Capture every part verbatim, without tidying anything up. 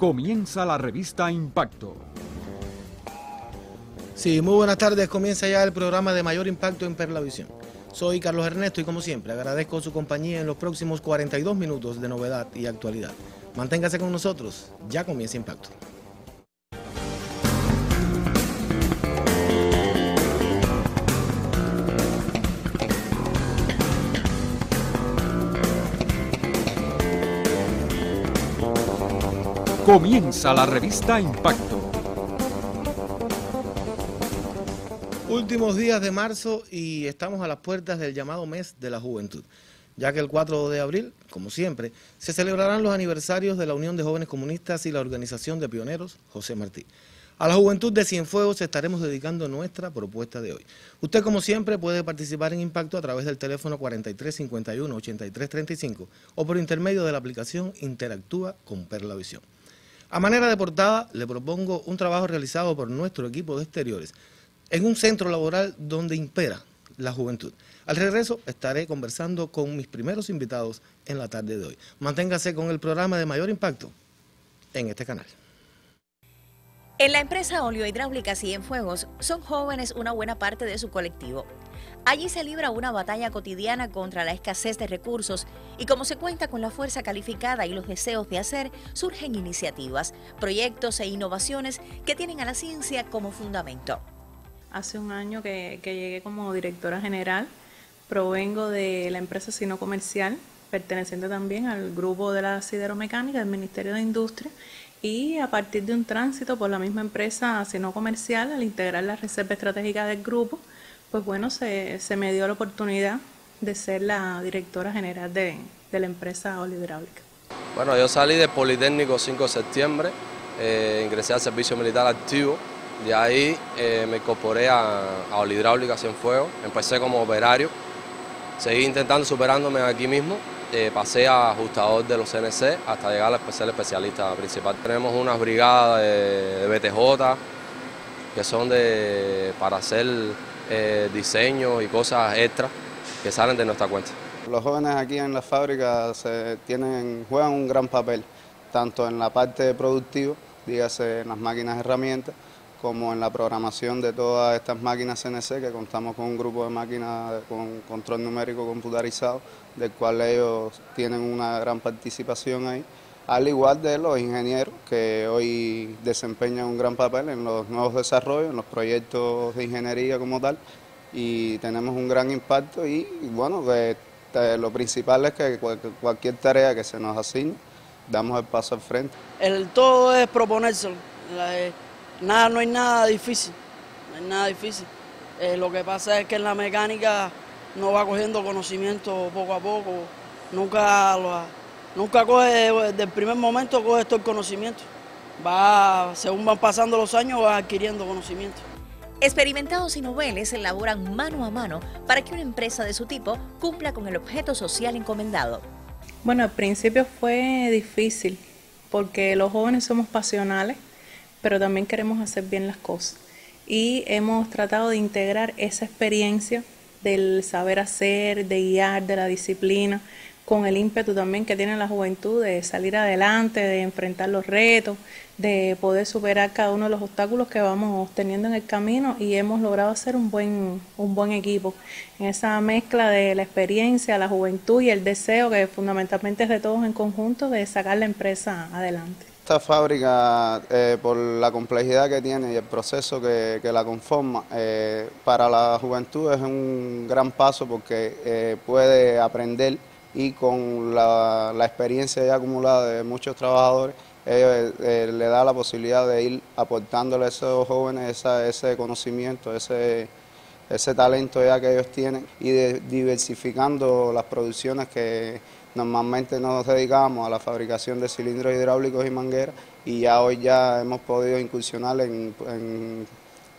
Comienza la revista Impacto. Sí, muy buenas tardes. Comienza ya el programa de mayor impacto en Perlavisión. Soy Carlos Ernesto y como siempre agradezco su compañía en los próximos cuarenta y dos minutos de novedad y actualidad. Manténgase con nosotros. Ya comienza Impacto. Comienza la revista Impacto. Últimos días de marzo y estamos a las puertas del llamado mes de la juventud, ya que el cuatro de abril, como siempre, se celebrarán los aniversarios de la Unión de Jóvenes Comunistas y la Organización de Pioneros José Martí. A la juventud de Cienfuegos estaremos dedicando nuestra propuesta de hoy. Usted, como siempre, puede participar en Impacto a través del teléfono cuarenta y tres cincuenta y uno ochenta y tres treinta y cinco o por intermedio de la aplicación Interactúa con Perlavisión. A manera de portada, le propongo un trabajo realizado por nuestro equipo de exteriores en un centro laboral donde impera la juventud. Al regreso estaré conversando con mis primeros invitados en la tarde de hoy. Manténgase con el programa de mayor impacto en este canal. En la empresa Oleohidráulica Cienfuegos son jóvenes una buena parte de su colectivo. Allí se libra una batalla cotidiana contra la escasez de recursos y como se cuenta con la fuerza calificada y los deseos de hacer, surgen iniciativas, proyectos e innovaciones que tienen a la ciencia como fundamento. Hace un año que, que llegué como directora general, provengo de la empresa Sino Comercial, perteneciente también al grupo de la Sideromecánica del Ministerio de Industria, y a partir de un tránsito por la misma empresa Sino Comercial, al integrar la reserva estratégica del grupo, pues bueno, se, se me dio la oportunidad de ser la directora general de, de la empresa Oleohidráulica. Bueno, yo salí del Politécnico cinco de septiembre, eh, ingresé al servicio militar activo, de ahí eh, me incorporé a, a Oleohidráulica Cienfuegos, empecé como operario, seguí intentando superándome aquí mismo, eh, pasé a ajustador de los C N C hasta llegar a ser especialista principal. Tenemos unas brigadas de, de B T J que son de para hacer... Eh, diseños y cosas extras que salen de nuestra cuenta. Los jóvenes aquí en la fábrica se tienen, juegan un gran papel, tanto en la parte productiva, dígase en las máquinas herramientas, como en la programación de todas estas máquinas C N C, que contamos con un grupo de máquinas con control numérico computarizado, del cual ellos tienen una gran participación ahí, al igual de los ingenieros que hoy desempeñan un gran papel en los nuevos desarrollos, en los proyectos de ingeniería como tal, y tenemos un gran impacto y, bueno, de, de, lo principal es que cualquier tarea que se nos asigne, damos el paso al frente. El todo es proponérselo, nada, no hay nada difícil, no hay nada difícil. Eh, lo que pasa es que en la mecánica no va cogiendo conocimiento poco a poco, nunca lo ha... Nunca coge, desde el primer momento coge todo el conocimiento. Va, según van pasando los años, va adquiriendo conocimiento. Experimentados y noveles elaboran mano a mano para que una empresa de su tipo cumpla con el objeto social encomendado. Bueno, al principio fue difícil, porque los jóvenes somos pasionales, pero también queremos hacer bien las cosas. Y hemos tratado de integrar esa experiencia del saber hacer, de guiar, de la disciplina, con el ímpetu también que tiene la juventud de salir adelante, de enfrentar los retos, de poder superar cada uno de los obstáculos que vamos teniendo en el camino y hemos logrado hacer un buen, un buen equipo. En esa mezcla de la experiencia, la juventud y el deseo que fundamentalmente es de todos en conjunto de sacar la empresa adelante. Esta fábrica, eh, por la complejidad que tiene y el proceso que, que la conforma, eh, para la juventud es un gran paso porque eh, puede aprender y con la, la experiencia ya acumulada de muchos trabajadores, eh, eh, le da la posibilidad de ir aportándole a esos jóvenes esa, ese conocimiento, ese, ese talento ya que ellos tienen y de, diversificando las producciones que normalmente nos dedicamos a la fabricación de cilindros hidráulicos y mangueras y ya hoy ya hemos podido incursionar en, en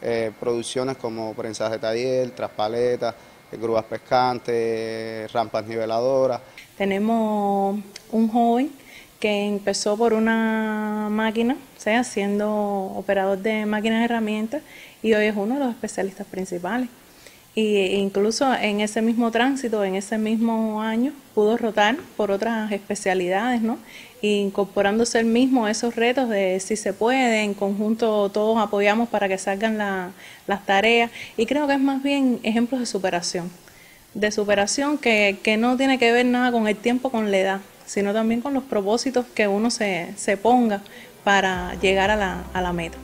eh, producciones como prensas de taller, traspaletas, grúas pescantes, rampas niveladoras. Tenemos un joven que empezó por una máquina, o sea, siendo operador de máquinas de herramientas y hoy es uno de los especialistas principales. e incluso en ese mismo tránsito, en ese mismo año, pudo rotar por otras especialidades, ¿no? Incorporándose él mismo a esos retos de si se puede, en conjunto todos apoyamos para que salgan la, las tareas, y creo que es más bien ejemplos de superación, de superación que, que no tiene que ver nada con el tiempo, con la edad, sino también con los propósitos que uno se, se ponga para llegar a la, a la meta.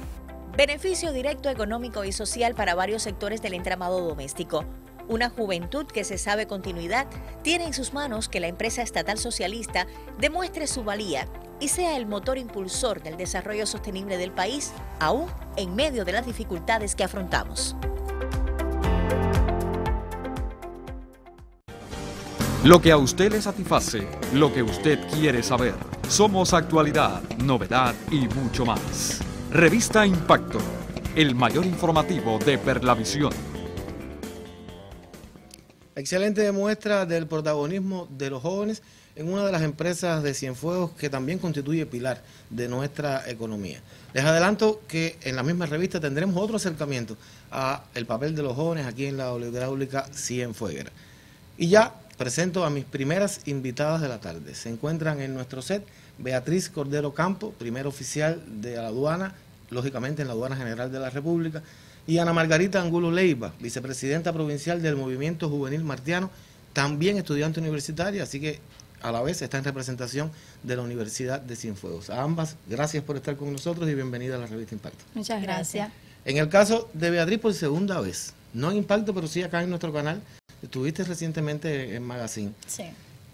Beneficio directo económico y social para varios sectores del entramado doméstico. Una juventud que se sabe continuidad tiene en sus manos que la empresa estatal socialista demuestre su valía y sea el motor impulsor del desarrollo sostenible del país, aún en medio de las dificultades que afrontamos. Lo que a usted le satisface, lo que usted quiere saber. Somos actualidad, novedad y mucho más. Revista Impacto, el mayor informativo de Perlavisión. Excelente demuestra del protagonismo de los jóvenes en una de las empresas de Cienfuegos que también constituye pilar de nuestra economía. Les adelanto que en la misma revista tendremos otro acercamiento al papel de los jóvenes aquí en la Oleohidráulica Cienfueguera. Y ya presento a mis primeras invitadas de la tarde. Se encuentran en nuestro set Beatriz Cordero Campo, primera oficial de la aduana, lógicamente en la Aduana General de la República, y Ana Margarita Angulo Leiva, vicepresidenta provincial del Movimiento Juvenil Martiano, también estudiante universitaria, así que a la vez está en representación de la Universidad de Cienfuegos. A ambas, gracias por estar con nosotros y bienvenida a la revista Impacto. Muchas gracias. En el caso de Beatriz, por segunda vez, no en Impacto, pero sí acá en nuestro canal, estuviste recientemente en Magazine. Sí.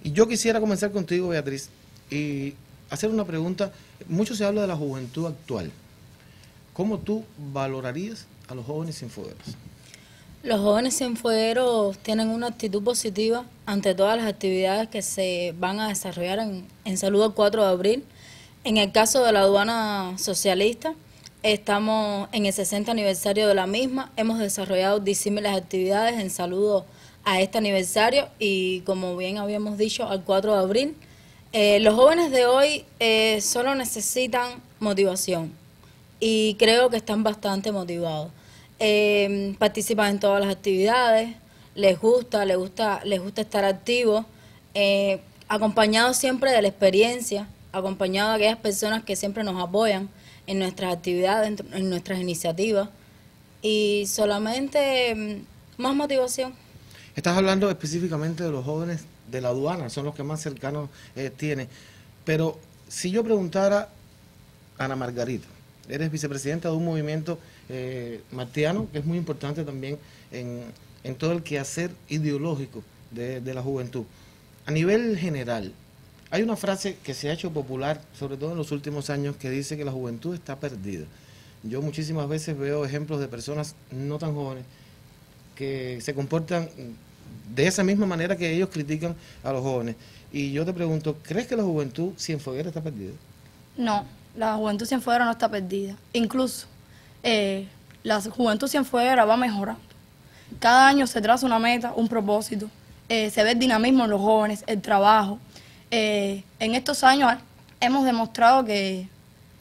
Y yo quisiera comenzar contigo, Beatriz, y hacer una pregunta. Mucho se habla de la juventud actual. ¿Cómo tú valorarías a los jóvenes cienfuegueros? Los jóvenes cienfuegueros tienen una actitud positiva ante todas las actividades que se van a desarrollar en, en Salud el cuatro de abril. En el caso de la aduana socialista, estamos en el sesenta aniversario de la misma. Hemos desarrollado disímiles actividades en saludo a este aniversario y, como bien habíamos dicho, al cuatro de abril. Eh, los jóvenes de hoy eh, solo necesitan motivación y creo que están bastante motivados. Eh, participan en todas las actividades, les gusta, les gusta, les gusta estar activos, eh, acompañados siempre de la experiencia, acompañados de aquellas personas que siempre nos apoyan en nuestras actividades, en nuestras iniciativas, y solamente eh, más motivación. Estás hablando específicamente de los jóvenes de la aduana, son los que más cercanos eh, tienen. Pero si yo preguntara a Ana Margarita, eres vicepresidenta de un movimiento eh, martiano que es muy importante también en, en todo el quehacer ideológico de, de la juventud. A nivel general, hay una frase que se ha hecho popular, sobre todo en los últimos años, que dice que la juventud está perdida. Yo muchísimas veces veo ejemplos de personas no tan jóvenes que se comportan de esa misma manera que ellos critican a los jóvenes. Y yo te pregunto, ¿crees que la juventud cienfueguera está perdida? No, la juventud cienfueguera no está perdida. Incluso, eh, la juventud cienfueguera va mejorando. Cada año se traza una meta, un propósito. Eh, se ve el dinamismo en los jóvenes, el trabajo. Eh, en estos años hemos demostrado que,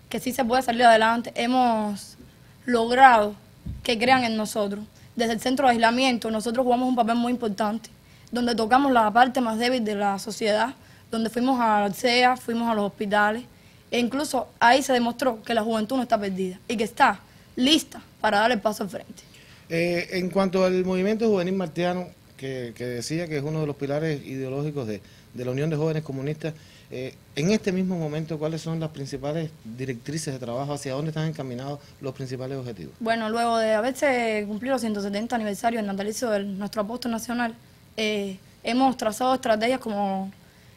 que sí se puede salir adelante. Hemos logrado que crean en nosotros. Desde el centro de aislamiento nosotros jugamos un papel muy importante, donde tocamos la parte más débil de la sociedad, donde fuimos a la C E A, fuimos a los hospitales, e incluso ahí se demostró que la juventud no está perdida y que está lista para dar el paso al frente. Eh, en cuanto al movimiento juvenil martiano, que, que decía que es uno de los pilares ideológicos de, de la Unión de Jóvenes Comunistas, eh, en este mismo momento, ¿cuáles son las principales directrices de trabajo? ¿Hacia dónde están encaminados los principales objetivos? Bueno, luego de haberse cumplido los ciento setenta aniversarios del natalicio de nuestro apóstol nacional, eh, hemos trazado estrategias como...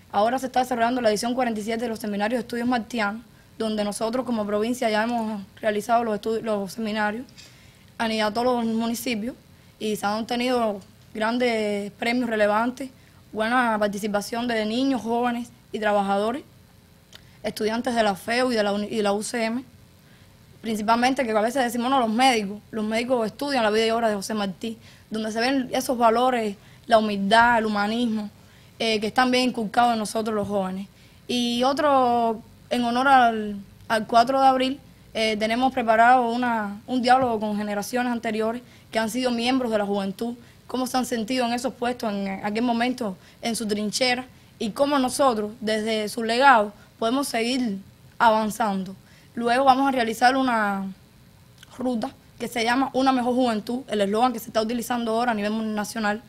Ahora se está desarrollando la edición cuarenta y siete de los seminarios de estudios martianos, donde nosotros como provincia ya hemos realizado los, los seminarios, han ido a todos los municipios y se han obtenido grandes premios relevantes, buena participación de niños, jóvenes y trabajadores, estudiantes de la F E U y de la, y de la U C M, principalmente que a veces decimos, no, los médicos, los médicos estudian la vida y obra de José Martí, donde se ven esos valores, la humildad, el humanismo, Eh, que están bien inculcados en nosotros los jóvenes. Y otro, en honor al, al cuatro de abril, eh, tenemos preparado una, un diálogo con generaciones anteriores que han sido miembros de la juventud, cómo se han sentido en esos puestos en aquel momento, en su trinchera, y cómo nosotros, desde su legado, podemos seguir avanzando. Luego vamos a realizar una ruta que se llama Una Mejor Juventud, el eslogan que se está utilizando ahora a nivel nacional,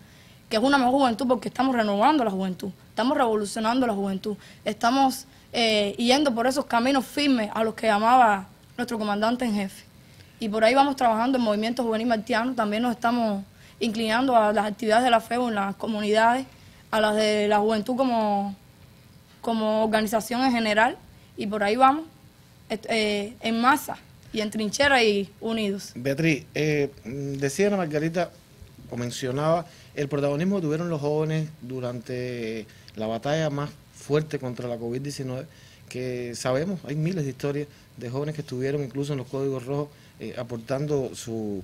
que es una mejor juventud porque estamos renovando la juventud, estamos revolucionando la juventud, estamos eh, yendo por esos caminos firmes a los que llamaba nuestro comandante en jefe. Y por ahí vamos trabajando en Movimiento Juvenil Martiano, también nos estamos inclinando a las actividades de la F E U en las comunidades, a las de la juventud como, como organización en general, y por ahí vamos eh, en masa y en trinchera y unidos. Beatriz, eh, decía Ana Margarita, o mencionaba, el protagonismo que tuvieron los jóvenes durante la batalla más fuerte contra la COVID diecinueve, que sabemos, hay miles de historias de jóvenes que estuvieron incluso en los códigos rojos eh, aportando su,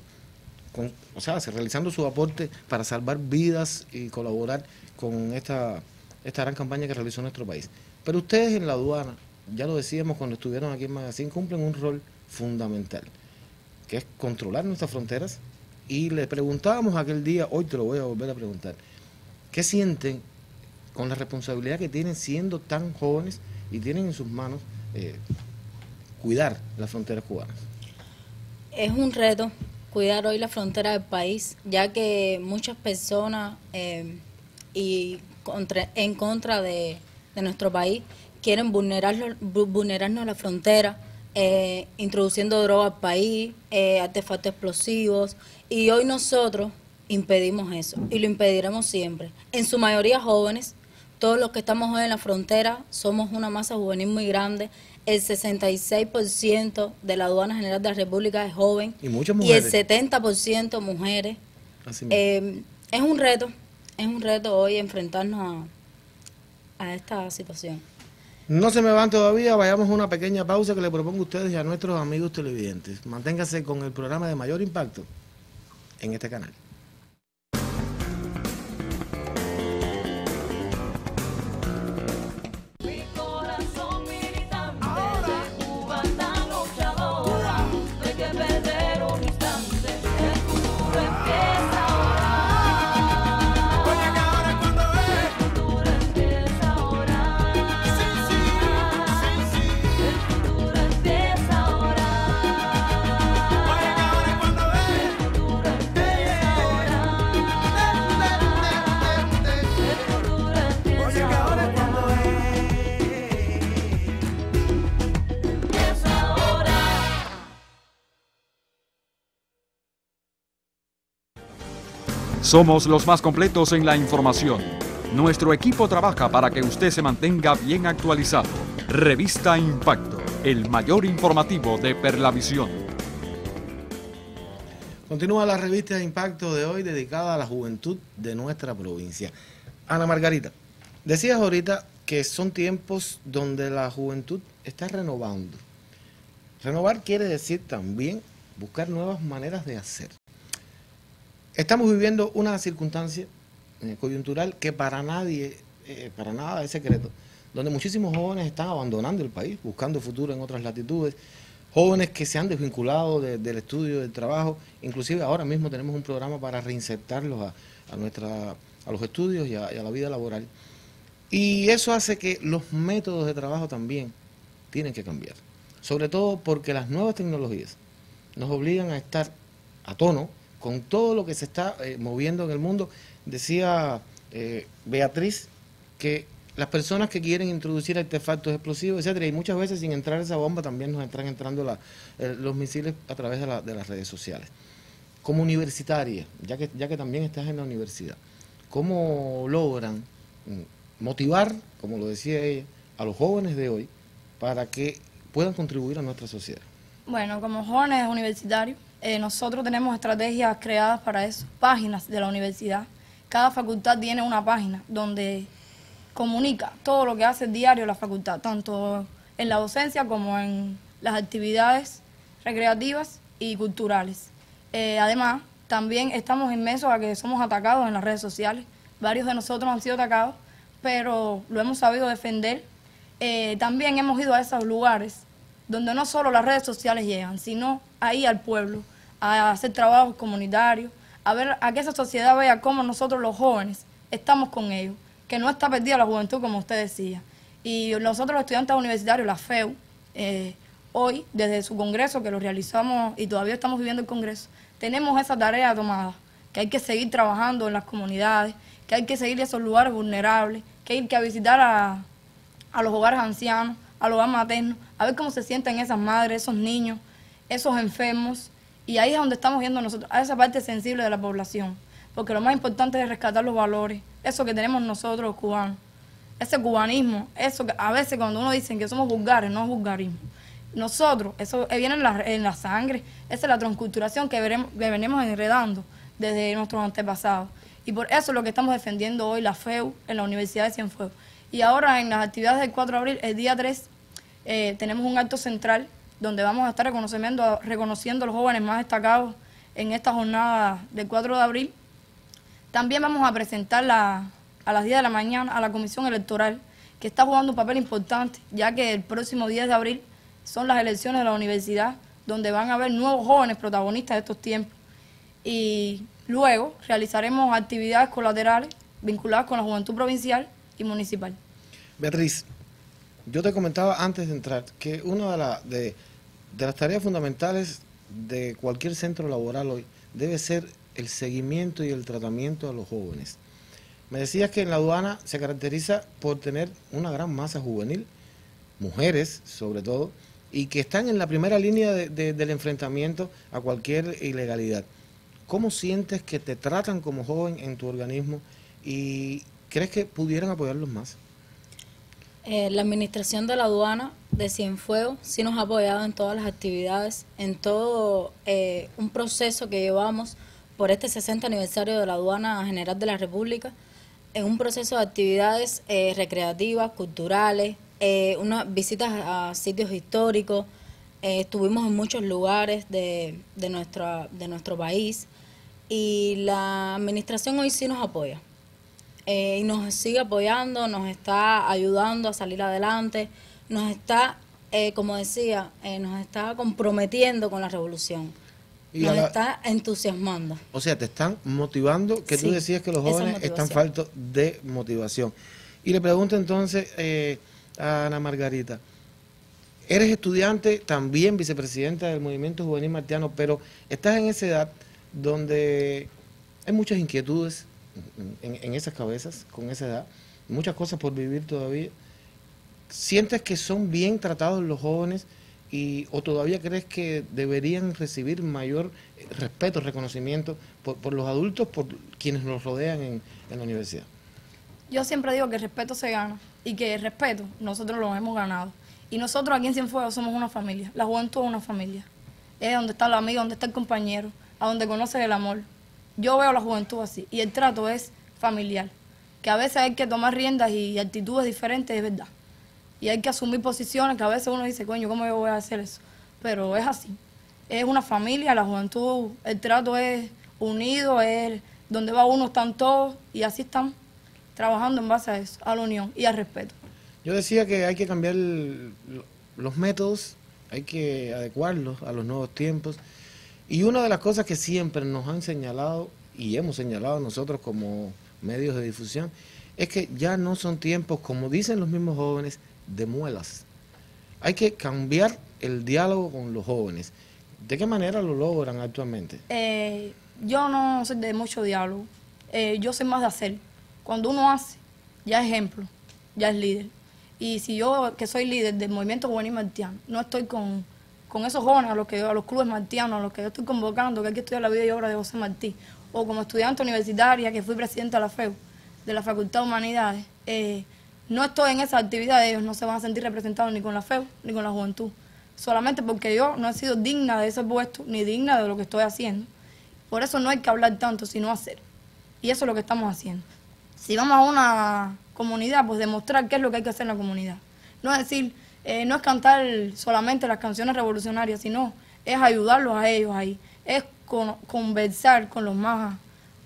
con, o sea, realizando su aporte para salvar vidas y colaborar con esta, esta gran campaña que realizó nuestro país. Pero ustedes en la aduana, ya lo decíamos cuando estuvieron aquí en Magazine, cumplen un rol fundamental, que es controlar nuestras fronteras. Y le preguntábamos aquel día, hoy te lo voy a volver a preguntar, ¿qué sienten con la responsabilidad que tienen siendo tan jóvenes y tienen en sus manos eh, cuidar las fronteras cubanas? Es un reto cuidar hoy la frontera del país, ya que muchas personas eh, y contra, en contra de, de nuestro país quieren vulnerarlo, vulnerarnos la frontera, Eh, introduciendo droga al país, eh, artefactos explosivos, y hoy nosotros impedimos eso y lo impediremos siempre. En su mayoría jóvenes, todos los que estamos hoy en la frontera somos una masa juvenil muy grande, el sesenta y seis por ciento de la Aduana General de la República es joven y, muchas mujeres. Y el setenta por ciento mujeres. Eh, es un reto, es un reto hoy enfrentarnos a, a esta situación. No se me van todavía, vayamos a una pequeña pausa que le propongo a ustedes y a nuestros amigos televidentes. Manténganse con el programa de mayor impacto en este canal. Somos los más completos en la información. Nuestro equipo trabaja para que usted se mantenga bien actualizado. Revista Impacto, el mayor informativo de Perlavisión. Continúa la revista Impacto de hoy dedicada a la juventud de nuestra provincia. Ana Margarita, decías ahorita que son tiempos donde la juventud está renovando. Renovar quiere decir también buscar nuevas maneras de hacer. Estamos viviendo una circunstancia coyuntural que para nadie, eh, para nada es secreto, donde muchísimos jóvenes están abandonando el país, buscando futuro en otras latitudes, jóvenes que se han desvinculado de, del estudio, del trabajo, inclusive ahora mismo tenemos un programa para reinsertarlos a, a, nuestra, a los estudios y a, y a la vida laboral. Y eso hace que los métodos de trabajo también tienen que cambiar, sobre todo porque las nuevas tecnologías nos obligan a estar a tono con todo lo que se está eh, moviendo en el mundo. Decía eh, Beatriz que las personas que quieren introducir artefactos explosivos, etcétera, y muchas veces sin entrar esa bomba también nos están entrando la, eh, los misiles a través de, la, de las redes sociales. Como universitaria, ya que, ya que también estás en la universidad, ¿cómo logran motivar, como lo decía ella, a los jóvenes de hoy para que puedan contribuir a nuestra sociedad? Bueno, como jóvenes universitarios, Eh, nosotros tenemos estrategias creadas para eso, páginas de la universidad. Cada facultad tiene una página donde comunica todo lo que hace el diario la facultad, tanto en la docencia como en las actividades recreativas y culturales. Eh, además, también estamos inmersos a que somos atacados en las redes sociales. Varios de nosotros han sido atacados, pero lo hemos sabido defender. Eh, también hemos ido a esos lugares donde no solo las redes sociales llegan, sino ahí al pueblo, a hacer trabajos comunitarios, a ver a que esa sociedad vea cómo nosotros los jóvenes estamos con ellos, que no está perdida la juventud, como usted decía. Y nosotros los estudiantes universitarios, la F E U, eh, hoy, desde su congreso, que lo realizamos y todavía estamos viviendo el congreso, tenemos esa tarea tomada, que hay que seguir trabajando en las comunidades, que hay que seguir esos lugares vulnerables, que hay que visitar a, a los hogares ancianos, a los hogares maternos, a ver cómo se sienten esas madres, esos niños, esos enfermos, y ahí es donde estamos viendo nosotros, a esa parte sensible de la población, porque lo más importante es rescatar los valores, eso que tenemos nosotros los cubanos, ese cubanismo, eso que a veces cuando uno dice que somos vulgares, no es vulgarismo. Nosotros, eso viene en la, en la sangre, esa es la transculturación que, veremos, que venimos enredando desde nuestros antepasados. Y por eso es lo que estamos defendiendo hoy, la F E U, en la Universidad de Cienfuegos. Y ahora en las actividades del cuatro de abril, el día tres, eh, tenemos un acto central donde vamos a estar reconociendo, reconociendo a los jóvenes más destacados en esta jornada del cuatro de abril. También vamos a presentar la, a las diez de la mañana a la Comisión Electoral, que está jugando un papel importante, ya que el próximo diez de abril son las elecciones de la universidad, donde van a haber nuevos jóvenes protagonistas de estos tiempos. Y luego realizaremos actividades colaterales vinculadas con la juventud provincial y municipal. Beatriz, yo te comentaba antes de entrar que una de, la, de, de las tareas fundamentales de cualquier centro laboral hoy debe ser el seguimiento y el tratamiento de los jóvenes. Me decías que en la aduana se caracteriza por tener una gran masa juvenil, mujeres sobre todo, y que están en la primera línea de, de, del enfrentamiento a cualquier ilegalidad. ¿Cómo sientes que te tratan como joven en tu organismo y crees que pudieran apoyarlos más? Eh, la administración de la aduana de Cienfuegos sí nos ha apoyado en todas las actividades, en todo eh, un proceso que llevamos por este sesenta aniversario de la Aduana General de la República, en un proceso de actividades eh, recreativas, culturales, Eh, unas visitas a sitios históricos, eh, estuvimos en muchos lugares de, de, nuestra, de nuestro país y la administración hoy sí nos apoya eh, y nos sigue apoyando, nos está ayudando a salir adelante, nos está, eh, como decía, eh, nos está comprometiendo con la revolución, y nos la... está entusiasmando. O sea, te están motivando, que sí, tú decías que los jóvenes están faltos de motivación. Y le pregunto entonces... Eh, Ana Margarita, eres estudiante, también vicepresidenta del Movimiento Juvenil Martiano, pero estás en esa edad donde hay muchas inquietudes en, en esas cabezas, con esa edad, muchas cosas por vivir todavía. ¿Sientes que son bien tratados los jóvenes y, o todavía crees que deberían recibir mayor respeto, reconocimiento por, por los adultos, por quienes nos rodean en, en la universidad? Yo siempre digo que el respeto se gana y que el respeto nosotros lo hemos ganado. Y nosotros aquí en Cienfuegos somos una familia, la juventud es una familia. Es donde está la amiga, donde está el compañero, a donde conoces el amor. Yo veo la juventud así y el trato es familiar. Que a veces hay que tomar riendas y actitudes diferentes, es verdad. Y hay que asumir posiciones que a veces uno dice, coño, ¿cómo yo voy a hacer eso? Pero es así. Es una familia, la juventud, el trato es unido, es donde va uno están todos y así están. Trabajando en base a eso, a la unión y al respeto. Yo decía que hay que cambiar el, los métodos, hay que adecuarlos a los nuevos tiempos. Y una de las cosas que siempre nos han señalado, y hemos señalado nosotros como medios de difusión, es que ya no son tiempos, como dicen los mismos jóvenes, de muelas. Hay que cambiar el diálogo con los jóvenes. ¿De qué manera lo logran actualmente? Eh, yo no soy de mucho diálogo, eh, yo soy más de hacer. Cuando uno hace, ya es ejemplo, ya es líder. Y si yo, que soy líder del Movimiento Juvenil Martiano, no estoy con, con esos jóvenes a los que yo, a los clubes martianos, a los que yo estoy convocando, que hay que estudiar la vida y obra de José Martí, o como estudiante universitaria, que fui presidenta de la F E U, de la Facultad de Humanidades, eh, no estoy en esa actividad, ellos no se van a sentir representados ni con la F E U, ni con la juventud, solamente porque yo no he sido digna de ese puesto, ni digna de lo que estoy haciendo. Por eso no hay que hablar tanto, sino hacer. Y eso es lo que estamos haciendo. Si vamos a una comunidad, pues demostrar qué es lo que hay que hacer en la comunidad. No es decir, eh, no es cantar solamente las canciones revolucionarias, sino es ayudarlos a ellos ahí. Es con, conversar con los más,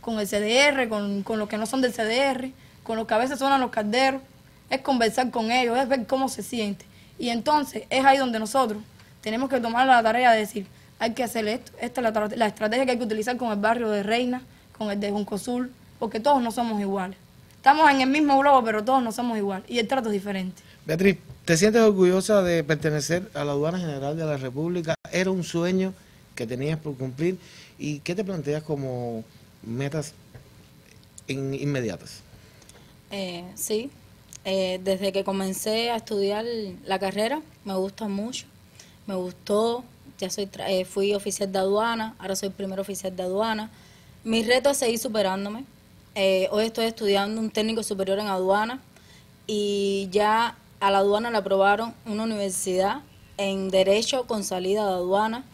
con el C D R, con, con los que no son del C D R, con los que a veces suenan los calderos. Es conversar con ellos, es ver cómo se siente. Y entonces es ahí donde nosotros tenemos que tomar la tarea de decir, hay que hacer esto. Esta es la, la estrategia que hay que utilizar con el barrio de Reina, con el de Juncosur, porque todos no somos iguales. Estamos en el mismo globo, pero todos no somos iguales y el trato es diferente. Beatriz, ¿te sientes orgullosa de pertenecer a la Aduana General de la República? ¿Era un sueño que tenías por cumplir? ¿Y qué te planteas como metas in, inmediatas? Eh, sí, eh, desde que comencé a estudiar la carrera, me gusta mucho, me gustó, ya soy eh, fui oficial de aduana, ahora soy primer oficial de aduana. Mi reto es seguir superándome. Eh, hoy estoy estudiando un técnico superior en aduana y ya a la aduana le aprobaron una universidad en Derecho con salida de aduana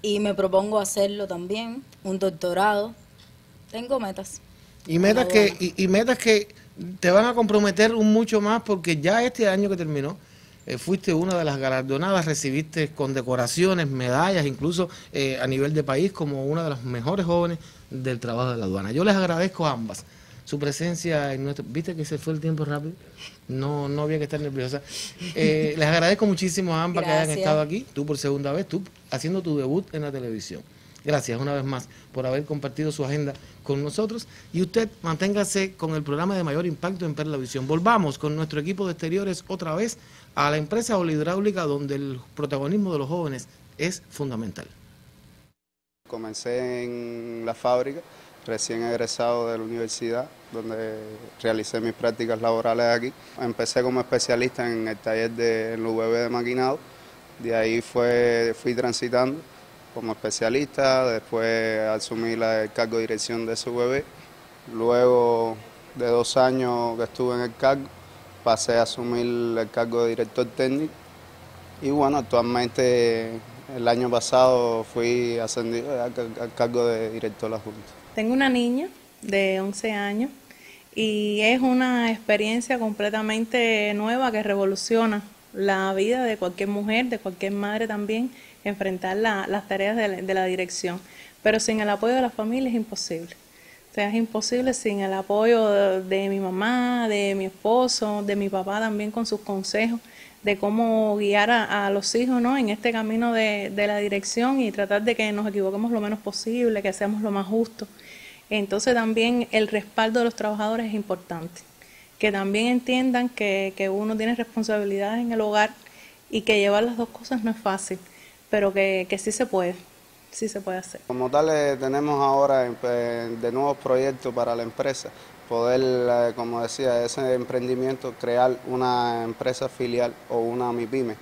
y me propongo hacerlo también, un doctorado. Tengo metas. Y metas que y, y metas que te van a comprometer un mucho más porque ya este año que terminó, eh, fuiste una de las galardonadas, recibiste condecoraciones, medallas, incluso eh, a nivel de país como una de las mejores jóvenes del trabajo de la aduana. Yo les agradezco a ambas su presencia en nuestro... ¿Viste que se fue el tiempo rápido? No, no había que estar nerviosa. Eh, les agradezco muchísimo a ambas. Gracias. Que hayan estado aquí, tú por segunda vez, tú haciendo tu debut en la televisión. Gracias una vez más por haber compartido su agenda con nosotros y usted manténgase con el programa de mayor impacto en Perlavisión. Volvamos con nuestro equipo de exteriores otra vez a la empresa Oleohidráulica donde el protagonismo de los jóvenes es fundamental. Comencé en la fábrica, recién egresado de la universidad, donde realicé mis prácticas laborales aquí. Empecé como especialista en el taller del U V B de maquinado, de ahí fue, fui transitando como especialista, después asumí la, el cargo de dirección de ese U V B. Luego de dos años que estuve en el cargo, pasé a asumir el cargo de director técnico y bueno, actualmente... El año pasado fui ascendido al cargo de director de la Junta. Tengo una niña de once años y es una experiencia completamente nueva que revoluciona la vida de cualquier mujer, de cualquier madre también, enfrentar la, las tareas de la, de la dirección. Pero sin el apoyo de la familia es imposible. O sea, es imposible sin el apoyo de, de mi mamá, de mi esposo, de mi papá también con sus consejos, de cómo guiar a, a los hijos, ¿no?, en este camino de, de la dirección y tratar de que nos equivoquemos lo menos posible, que seamos lo más justos. Entonces también el respaldo de los trabajadores es importante, que también entiendan que, que uno tiene responsabilidades en el hogar y que llevar las dos cosas no es fácil, pero que, que sí se puede, sí se puede hacer. Como tal, eh, tenemos ahora de nuevos proyectos para la empresa, poder, como decía, ese emprendimiento, crear una empresa filial o una MIPYME,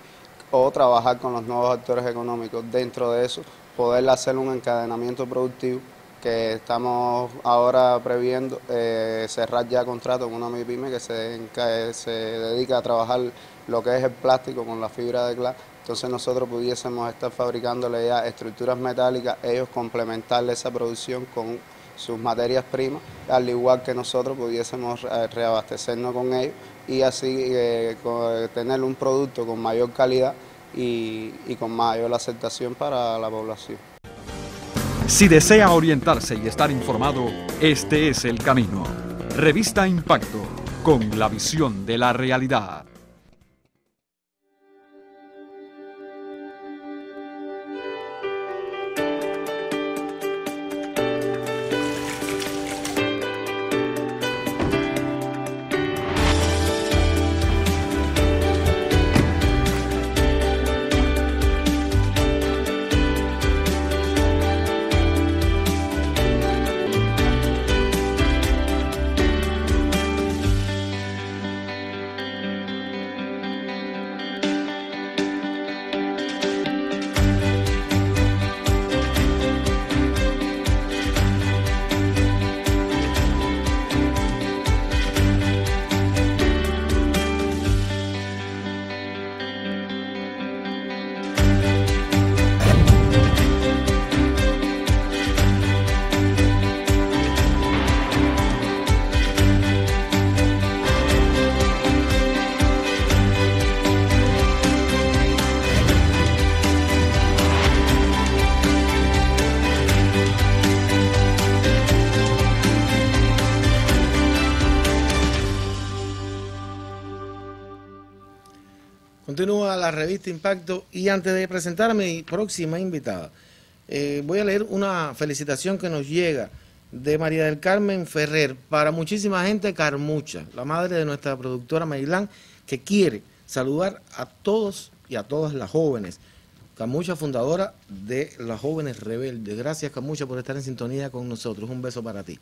o trabajar con los nuevos actores económicos. Dentro de eso, poder hacer un encadenamiento productivo que estamos ahora previendo, eh, cerrar ya contrato con una MIPYME que se, que se dedica a trabajar lo que es el plástico con la fibra de glas. Entonces nosotros pudiésemos estar fabricándole ya estructuras metálicas, ellos complementarle esa producción con sus materias primas, al igual que nosotros pudiésemos reabastecernos con ellos y así eh, tener un producto con mayor calidad y, y con mayor aceptación para la población. Si desea orientarse y estar informado, este es el camino. Revista Impacto, con la visión de la realidad. Continúa la revista Impacto y antes de presentar a mi próxima invitada, Eh, voy a leer una felicitación que nos llega de María del Carmen Ferrer para muchísima gente carmucha, la madre de nuestra productora Mailán, que quiere saludar a todos y a todas las jóvenes. Camucha, fundadora de las Jóvenes Rebeldes. Gracias, Camucha, por estar en sintonía con nosotros. Un beso para ti.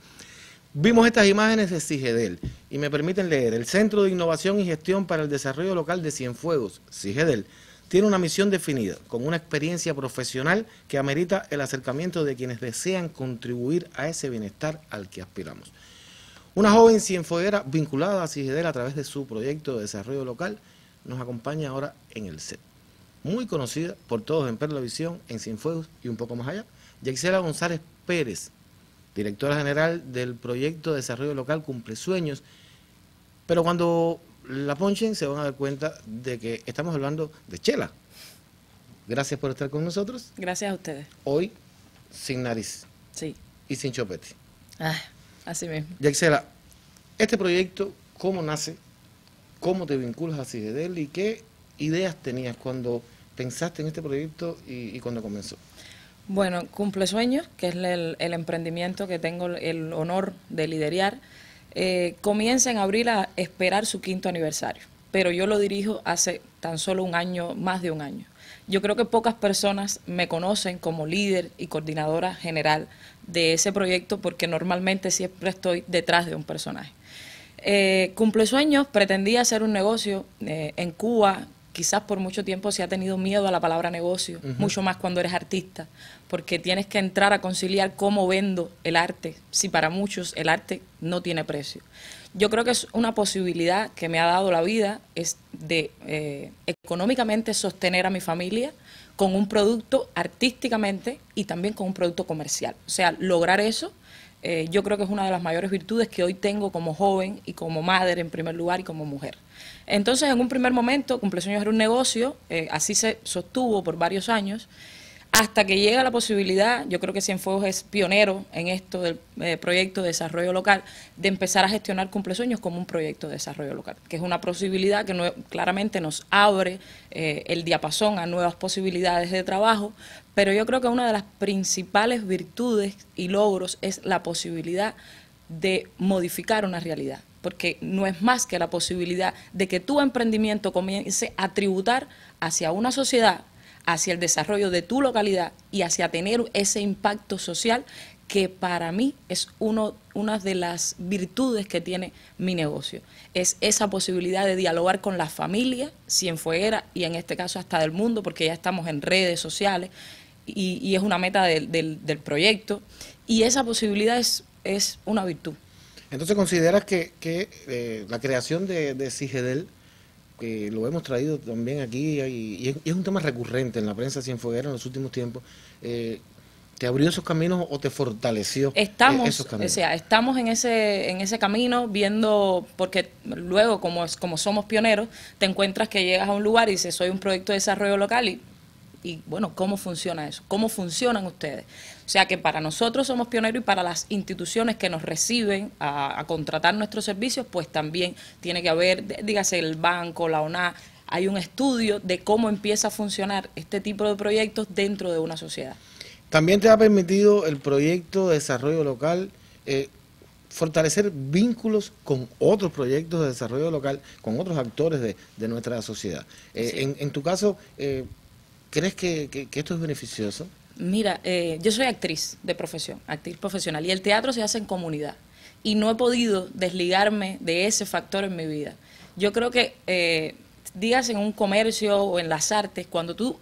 Vimos estas imágenes de CIGEDEL y me permiten leer. El Centro de Innovación y Gestión para el Desarrollo Local de Cienfuegos, CIGEDEL, tiene una misión definida, con una experiencia profesional que amerita el acercamiento de quienes desean contribuir a ese bienestar al que aspiramos. Una joven cienfueguera vinculada a CIGEDEL a través de su proyecto de desarrollo local nos acompaña ahora en el set. Muy conocida por todos en Perlavisión, en Cienfuegos y un poco más allá, Yaxela González Pérez, directora general del proyecto de desarrollo local Cumple Sueños. Pero cuando la ponchen se van a dar cuenta de que estamos hablando de Chela. Gracias por estar con nosotros. Gracias a ustedes. Hoy sin nariz. Sí. Y sin chupete. Ah, así mismo. Yaxela, este proyecto, ¿cómo nace? ¿Cómo te vinculas a CIGEDEL y qué ideas tenías cuando pensaste en este proyecto y, y cuando comenzó? Bueno, Cumple Sueños, que es el, el emprendimiento que tengo el honor de liderar, eh, comienza en abril a esperar su quinto aniversario, pero yo lo dirijo hace tan solo un año, más de un año. Yo creo que pocas personas me conocen como líder y coordinadora general de ese proyecto porque normalmente siempre estoy detrás de un personaje. Eh, Cumple Sueños pretendía hacer un negocio eh, en Cuba. Quizás por mucho tiempo se ha tenido miedo a la palabra negocio, uh-huh. mucho más cuando eres artista, porque tienes que entrar a conciliar cómo vendo el arte, si para muchos el arte no tiene precio. Yo creo que es una posibilidad que me ha dado la vida, es de eh, económicamente sostener a mi familia con un producto artísticamente y también con un producto comercial. O sea, lograr eso, eh, yo creo que es una de las mayores virtudes que hoy tengo como joven y como madre en primer lugar y como mujer. Entonces, en un primer momento, Cumple Sueños era un negocio, eh, así se sostuvo por varios años, hasta que llega la posibilidad, yo creo que Cienfuegos es pionero en esto del eh, proyecto de desarrollo local, de empezar a gestionar Cumple Sueños como un proyecto de desarrollo local, que es una posibilidad que no, claramente nos abre eh, el diapasón a nuevas posibilidades de trabajo, pero yo creo que una de las principales virtudes y logros es la posibilidad de modificar una realidad, porque no es más que la posibilidad de que tu emprendimiento comience a tributar hacia una sociedad, hacia el desarrollo de tu localidad y hacia tener ese impacto social que para mí es uno, una de las virtudes que tiene mi negocio. Es esa posibilidad de dialogar con la familia cienfueguera y en este caso hasta del mundo, porque ya estamos en redes sociales y, y es una meta del, del, del proyecto y esa posibilidad es, es una virtud. Entonces, ¿consideras que, que eh, la creación de, de CIGEDEL, que lo hemos traído también aquí, y, y, es, y es un tema recurrente en la prensa cienfueguera en los últimos tiempos, eh, te abrió esos caminos o te fortaleció estamos, eh, esos caminos? O sea, estamos en ese, en ese camino viendo, porque luego, como, como somos pioneros, te encuentras que llegas a un lugar y dices, soy un proyecto de desarrollo local y... Y bueno, ¿cómo funciona eso? ¿Cómo funcionan ustedes? O sea que para nosotros somos pioneros y para las instituciones que nos reciben a, a contratar nuestros servicios, pues también tiene que haber, dígase el banco, la O N A, hay un estudio de cómo empieza a funcionar este tipo de proyectos dentro de una sociedad. También te ha permitido el proyecto de desarrollo local eh, fortalecer vínculos con otros proyectos de desarrollo local, con otros actores de, de nuestra sociedad. Eh, sí. en, en tu caso... Eh, ¿Crees que, que, que esto es beneficioso? Mira, eh, yo soy actriz de profesión, actriz profesional, y el teatro se hace en comunidad. Y no he podido desligarme de ese factor en mi vida. Yo creo que, eh, digas en un comercio o en las artes, cuando tú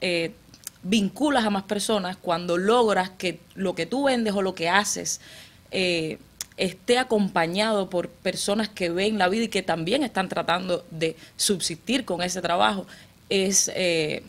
eh, vinculas a más personas, cuando logras que lo que tú vendes o lo que haces... Eh, esté acompañado por personas que ven la vida y que también están tratando de subsistir con ese trabajo, es... Eh,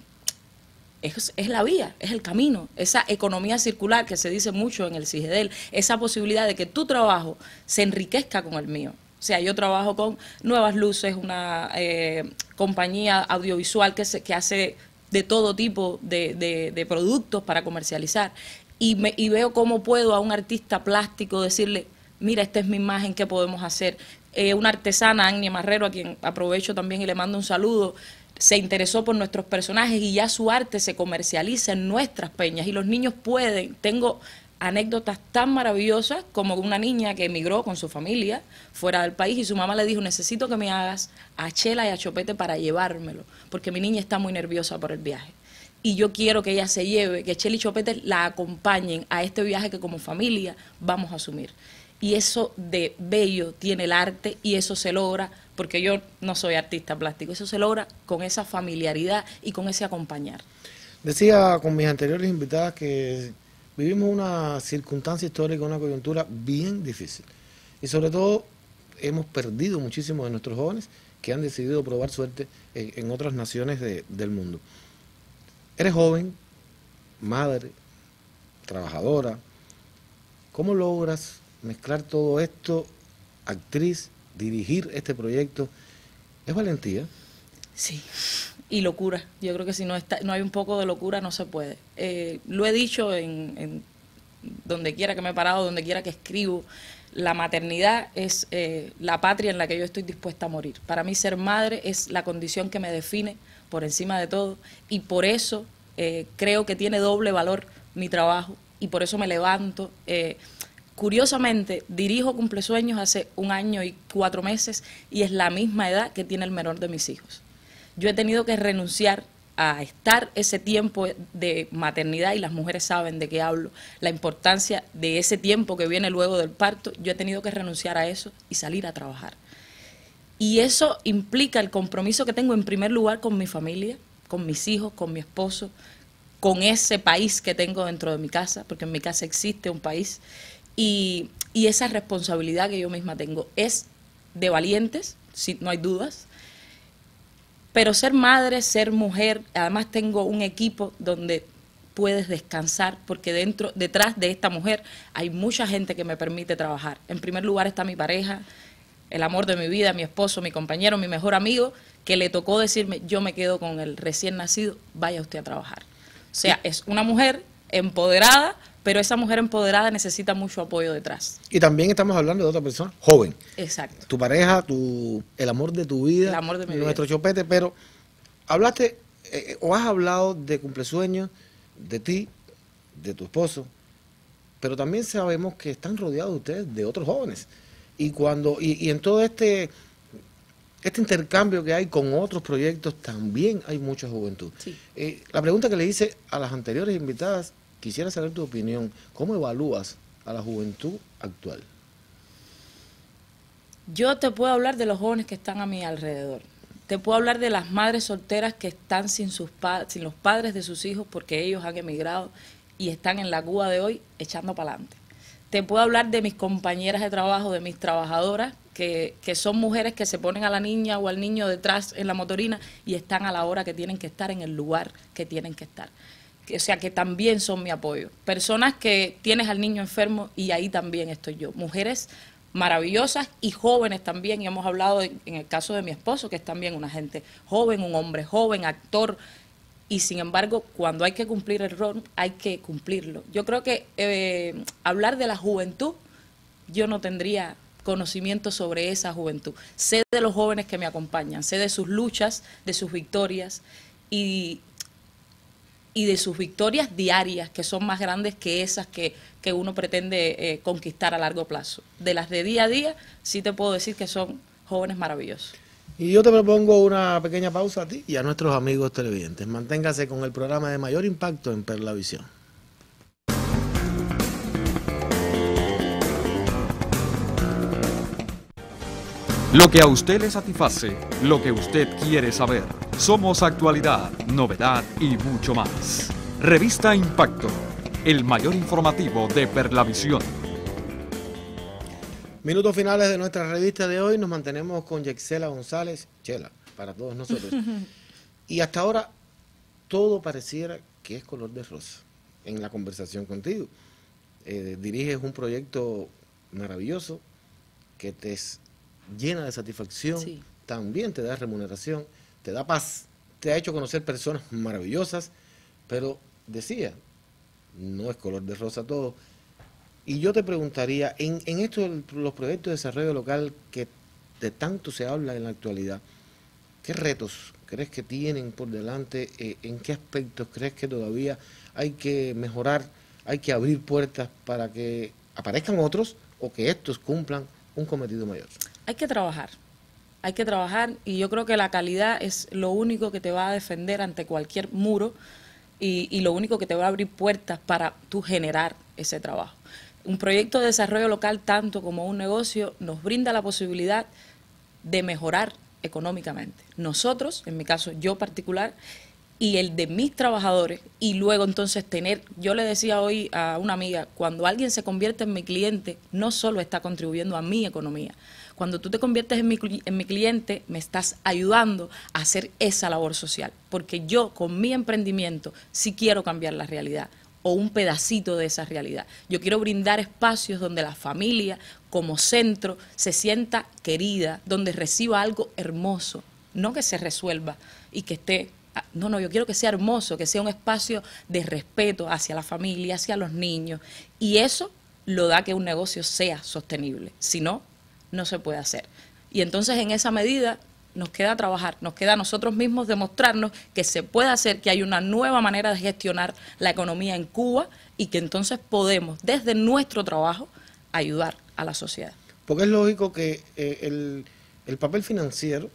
Es, es la vía, es el camino, esa economía circular que se dice mucho en el CIGEDEL, esa posibilidad de que tu trabajo se enriquezca con el mío. O sea, yo trabajo con Nuevas Luces, una eh, compañía audiovisual que, se, que hace de todo tipo de, de, de productos para comercializar y, me, y veo cómo puedo a un artista plástico decirle, mira, esta es mi imagen, ¿qué podemos hacer? Eh, una artesana, Anny Marrero, a quien aprovecho también y le mando un saludo, se interesó por nuestros personajes y ya su arte se comercializa en nuestras peñas y los niños pueden, tengo anécdotas tan maravillosas como una niña que emigró con su familia fuera del país y su mamá le dijo, necesito que me hagas a Chela y a Chupete para llevármelo, porque mi niña está muy nerviosa por el viaje. Y yo quiero que ella se lleve, que Chela y Chupete la acompañen a este viaje que como familia vamos a asumir. Y eso de bello tiene el arte y eso se logra, porque yo no soy artista plástico, eso se logra con esa familiaridad y con ese acompañar. Decía con mis anteriores invitadas que vivimos una circunstancia histórica, una coyuntura bien difícil. Y sobre todo hemos perdido muchísimo de nuestros jóvenes que han decidido probar suerte en, en otras naciones de, del mundo. Eres joven, madre, trabajadora. ¿Cómo logras mezclar todo esto, actriz, dirigir este proyecto? ¿Es valentía? Sí, y locura. Yo creo que si no está, no hay un poco de locura, no se puede. Eh, lo he dicho en, en donde quiera que me he parado, donde quiera que escribo. La maternidad es eh, la patria en la que yo estoy dispuesta a morir. Para mí ser madre es la condición que me define por encima de todo. Y por eso eh, creo que tiene doble valor mi trabajo. Y por eso me levanto. Eh, Curiosamente, dirijo Cumple Sueños hace un año y cuatro meses y es la misma edad que tiene el menor de mis hijos. Yo he tenido que renunciar a estar ese tiempo de maternidad, y las mujeres saben de qué hablo, la importancia de ese tiempo que viene luego del parto. Yo he tenido que renunciar a eso y salir a trabajar. Y eso implica el compromiso que tengo en primer lugar con mi familia, con mis hijos, con mi esposo, con ese país que tengo dentro de mi casa, porque en mi casa existe un país. Y, y esa responsabilidad que yo misma tengo es de valientes, si, no hay dudas, pero ser madre, ser mujer, además tengo un equipo donde puedes descansar, porque dentro, detrás de esta mujer hay mucha gente que me permite trabajar. En primer lugar está mi pareja, el amor de mi vida, mi esposo, mi compañero, mi mejor amigo, que le tocó decirme, yo me quedo con el recién nacido, vaya usted a trabajar. O sea, es una mujer empoderada, pero esa mujer empoderada necesita mucho apoyo detrás. Y también estamos hablando de otra persona joven. Exacto. Tu pareja, tu, el amor de tu vida, el amor de mi nuestro vida. Chupete, pero hablaste eh, o has hablado de Cumplesueños, de ti, de tu esposo, pero también sabemos que están rodeados ustedes de otros jóvenes. Y cuando y, y en todo este, este intercambio que hay con otros proyectos, también hay mucha juventud. Sí. Eh, la pregunta que le hice a las anteriores invitadas, quisiera saber tu opinión. ¿Cómo evalúas a la juventud actual? Yo te puedo hablar de los jóvenes que están a mi alrededor. Te puedo hablar de las madres solteras que están sin, sus pa sin los padres de sus hijos porque ellos han emigrado y están en la Cuba de hoy echando para adelante. Te puedo hablar de mis compañeras de trabajo, de mis trabajadoras, que, que son mujeres que se ponen a la niña o al niño detrás en la motorina y están a la hora que tienen que estar, en el lugar que tienen que estar. O sea, que también son mi apoyo. Personas que tienes al niño enfermo y ahí también estoy yo. Mujeres maravillosas y jóvenes también. Y hemos hablado de, en el caso de mi esposo, que es también una gente joven, un hombre joven, actor. Y sin embargo, cuando hay que cumplir el rol, hay que cumplirlo. Yo creo que eh, hablar de la juventud, yo no tendría conocimiento sobre esa juventud. Sé de los jóvenes que me acompañan, sé de sus luchas, de sus victorias y... y de sus victorias diarias, que son más grandes que esas que, que uno pretende eh, conquistar a largo plazo. De las de día a día, sí te puedo decir que son jóvenes maravillosos. Y yo te propongo una pequeña pausa a ti y a nuestros amigos televidentes. Manténgase con el programa de mayor impacto en Perlavisión. Lo que a usted le satisface, lo que usted quiere saber. Somos actualidad, novedad y mucho más. Revista Impacto, el mayor informativo de Perlavisión. Minutos finales de nuestra revista de hoy. Nos mantenemos con Yaxela González, Chela, para todos nosotros. Y hasta ahora todo pareciera que es color de rosa en la conversación contigo. Eh, diriges un proyecto maravilloso que te es llena de satisfacción, sí. También te da remuneración, te da paz, te ha hecho conocer personas maravillosas, pero decía, no es color de rosa todo. Y yo te preguntaría, en, en esto de los proyectos de desarrollo local que de tanto se habla en la actualidad, ¿qué retos crees que tienen por delante? Eh, ¿En qué aspectos crees que todavía hay que mejorar, hay que abrir puertas para que aparezcan otros o que estos cumplan un cometido mayor? Hay que trabajar, hay que trabajar y yo creo que la calidad es lo único que te va a defender ante cualquier muro y, y lo único que te va a abrir puertas para tú generar ese trabajo. Un proyecto de desarrollo local, tanto como un negocio, nos brinda la posibilidad de mejorar económicamente. Nosotros, en mi caso, yo particular, y el de mis trabajadores, y luego entonces tener, yo le decía hoy a una amiga, cuando alguien se convierte en mi cliente, no solo está contribuyendo a mi economía, cuando tú te conviertes en mi, en mi cliente, me estás ayudando a hacer esa labor social, porque yo con mi emprendimiento sí quiero cambiar la realidad, o un pedacito de esa realidad. Yo quiero brindar espacios donde la familia, como centro, se sienta querida, donde reciba algo hermoso, no que se resuelva y que esté... No, no, yo quiero que sea hermoso, que sea un espacio de respeto hacia la familia, hacia los niños, y eso lo da que un negocio sea sostenible. Si no, no se puede hacer. Y entonces, en esa medida, nos queda trabajar, nos queda a nosotros mismos demostrarnos que se puede hacer, que hay una nueva manera de gestionar la economía en Cuba y que entonces podemos, desde nuestro trabajo, ayudar a la sociedad. Porque es lógico que eh, el, el papel financiero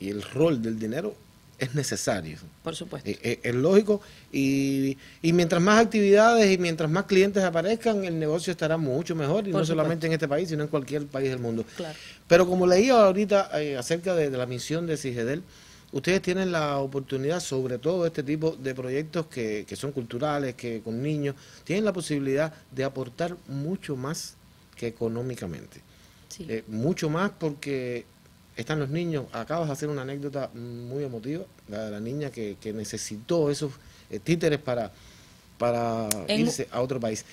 y el rol del dinero es necesario. Por supuesto. Eh, eh, es lógico y, y mientras más actividades y mientras más clientes aparezcan, el negocio estará mucho mejor y Por no supuesto. solamente en este país, sino en cualquier país del mundo. Claro. Pero como leía ahorita eh, acerca de, de la misión de CIGEDEL, ustedes tienen la oportunidad, sobre todo este tipo de proyectos que, que son culturales, que con niños, tienen la posibilidad de aportar mucho más que económicamente. Sí. Eh, mucho más porque... Están los niños, acabas de hacer una anécdota muy emotiva, la de la niña que, que necesitó esos títeres para, para en... irse a otro país.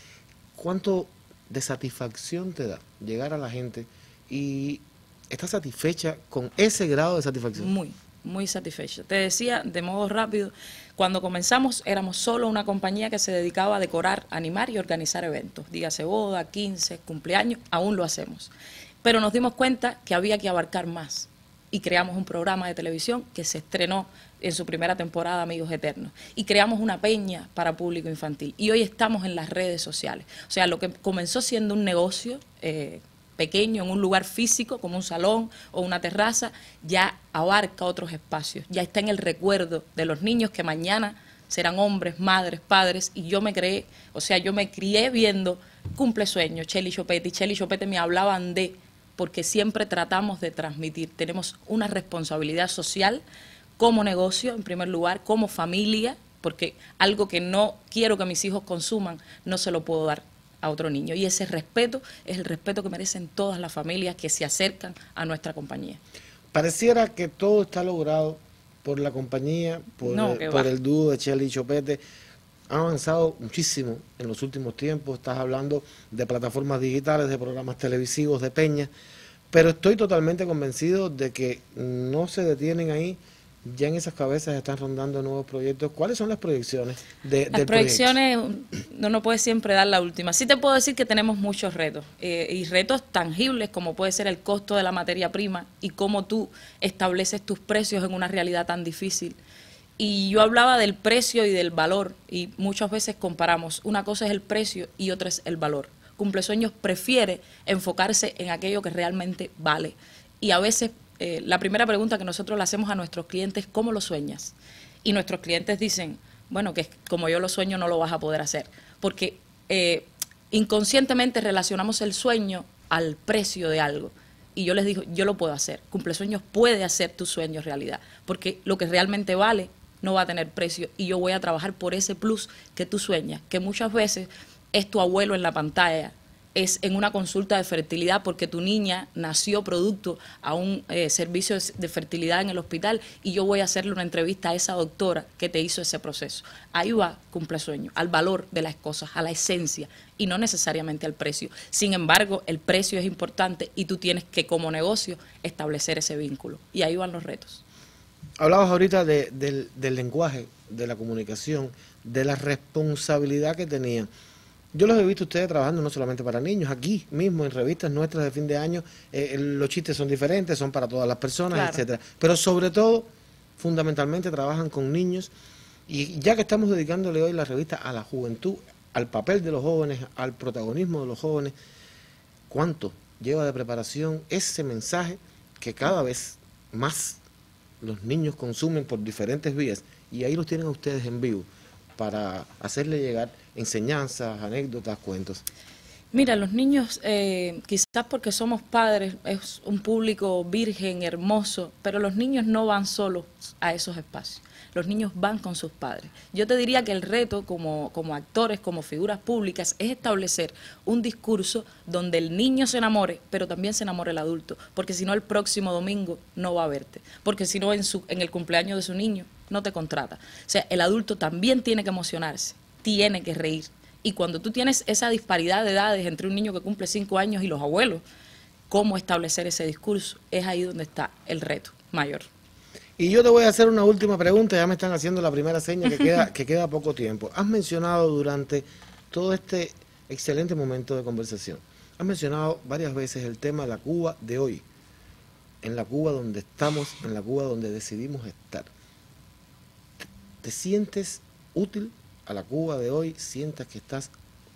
¿Cuánto de satisfacción te da llegar a la gente y estás satisfecha con ese grado de satisfacción? Muy, muy satisfecha. Te decía, de modo rápido, cuando comenzamos éramos solo una compañía que se dedicaba a decorar, animar y organizar eventos. Dígase boda, quince, cumpleaños, aún lo hacemos. Pero nos dimos cuenta que había que abarcar más y creamos un programa de televisión que se estrenó en su primera temporada, Amigos Eternos, y creamos una peña para público infantil y hoy estamos en las redes sociales. O sea, lo que comenzó siendo un negocio eh, pequeño en un lugar físico como un salón o una terraza, ya abarca otros espacios, ya está en el recuerdo de los niños que mañana serán hombres, madres, padres, y yo me creé, o sea, yo me crié viendo Cumple Sueños, Chela y Chupete, y Chela y Chupete me hablaban de... porque siempre tratamos de transmitir. Tenemos una responsabilidad social como negocio, en primer lugar, como familia, porque algo que no quiero que mis hijos consuman, no se lo puedo dar a otro niño. Y ese respeto es el respeto que merecen todas las familias que se acercan a nuestra compañía. Pareciera que todo está logrado por la compañía, por, no, el, por el dúo de Chela y Chupete. Han avanzado muchísimo en los últimos tiempos, estás hablando de plataformas digitales, de programas televisivos, de peñas, pero estoy totalmente convencido de que no se detienen ahí, ya en esas cabezas están rondando nuevos proyectos. ¿Cuáles son las proyecciones de, las del proyecciones, proyecto? No, no puedes siempre dar la última. Sí te puedo decir que tenemos muchos retos, eh, y retos tangibles como puede ser el costo de la materia prima y cómo tú estableces tus precios en una realidad tan difícil. Y yo hablaba del precio y del valor, y muchas veces comparamos, una cosa es el precio y otra es el valor. Cumple Sueños prefiere enfocarse en aquello que realmente vale. Y a veces eh, la primera pregunta que nosotros le hacemos a nuestros clientes es ¿cómo lo sueñas? Y nuestros clientes dicen, bueno, que como yo lo sueño no lo vas a poder hacer. Porque eh, inconscientemente relacionamos el sueño al precio de algo. Y yo les digo, yo lo puedo hacer. Cumple Sueños puede hacer tus sueños realidad, porque lo que realmente vale no va a tener precio y yo voy a trabajar por ese plus que tú sueñas, que muchas veces es tu abuelo en la pantalla, es en una consulta de fertilidad porque tu niña nació producto a un eh, servicio de fertilidad en el hospital y yo voy a hacerle una entrevista a esa doctora que te hizo ese proceso. Ahí va Cumple Sueños, al valor de las cosas, a la esencia y no necesariamente al precio. Sin embargo, el precio es importante y tú tienes que como negocio establecer ese vínculo y ahí van los retos. Hablabas ahorita de, del, del lenguaje, de la comunicación, de la responsabilidad que tenían. Yo los he visto ustedes trabajando no solamente para niños, aquí mismo en revistas nuestras de fin de año, eh, los chistes son diferentes, son para todas las personas, claro, etcétera. Pero sobre todo, fundamentalmente trabajan con niños. Y ya que estamos dedicándole hoy la revista a la juventud, al papel de los jóvenes, al protagonismo de los jóvenes, ¿cuánto lleva de preparación ese mensaje que cada vez más los niños consumen por diferentes vías? Y ahí los tienen a ustedes en vivo para hacerle llegar enseñanzas, anécdotas, cuentos. Mira, los niños, eh, quizás porque somos padres, es un público virgen, hermoso, pero los niños no van solos a esos espacios. Los niños van con sus padres. Yo te diría que el reto como, como actores, como figuras públicas, es establecer un discurso donde el niño se enamore, pero también se enamore el adulto, porque si no el próximo domingo no va a verte, porque si no en, su, en el cumpleaños de su niño no te contrata. O sea, el adulto también tiene que emocionarse, tiene que reír. Y cuando tú tienes esa disparidad de edades entre un niño que cumple cinco años y los abuelos, ¿cómo establecer ese discurso? Es ahí donde está el reto mayor. Y yo te voy a hacer una última pregunta, ya me están haciendo la primera seña que queda, que queda poco tiempo. Has mencionado durante todo este excelente momento de conversación, has mencionado varias veces el tema de la Cuba de hoy, en la Cuba donde estamos, en la Cuba donde decidimos estar. ¿Te sientes útil a la Cuba de hoy? ¿Sientas que estás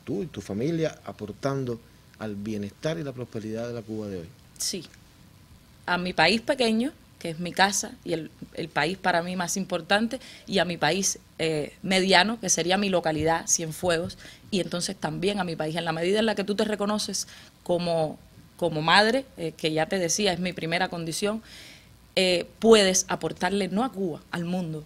tú y tu familia aportando al bienestar y la prosperidad de la Cuba de hoy? Sí, a mi país pequeño, que es mi casa y el, el país para mí más importante, y a mi país eh, mediano, que sería mi localidad, Cienfuegos, y entonces también a mi país. En la medida en la que tú te reconoces como, como madre, eh, que ya te decía, es mi primera condición, eh, puedes aportarle, no a Cuba, al mundo,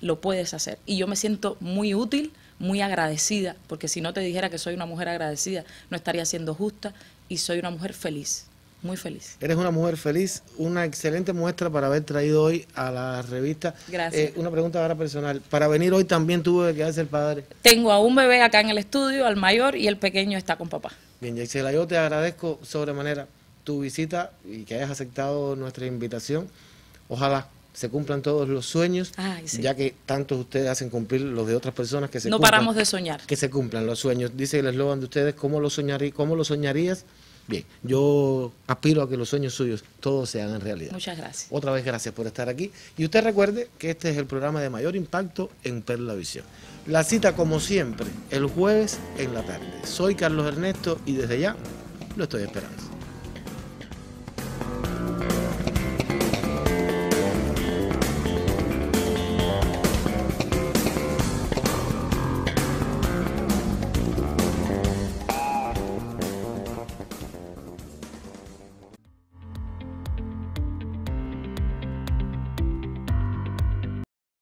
lo puedes hacer. Y yo me siento muy útil, muy agradecida, porque si no te dijera que soy una mujer agradecida, no estaría siendo justa, y soy una mujer feliz. Muy feliz. Eres una mujer feliz, una excelente muestra para haber traído hoy a la revista. Gracias. Eh, una pregunta ahora personal. Para venir hoy también tuve que quedarse el padre. Tengo a un bebé acá en el estudio, al mayor, y el pequeño está con papá. Bien, Yaxela, yo te agradezco sobremanera tu visita y que hayas aceptado nuestra invitación. Ojalá se cumplan todos los sueños, Ay, sí. ya que tantos ustedes hacen cumplir los de otras personas, que se No cumplan, paramos de soñar. Que se cumplan los sueños. Dice el eslogan de ustedes, ¿cómo lo soñarí, cómo lo soñarías? Bien, yo aspiro a que los sueños suyos todos se hagan realidad. Muchas gracias. Otra vez gracias por estar aquí. Y usted recuerde que este es el programa de mayor impacto en Perlavisión. La cita, como siempre, el jueves en la tarde. Soy Carlos Ernesto y desde ya lo estoy esperando.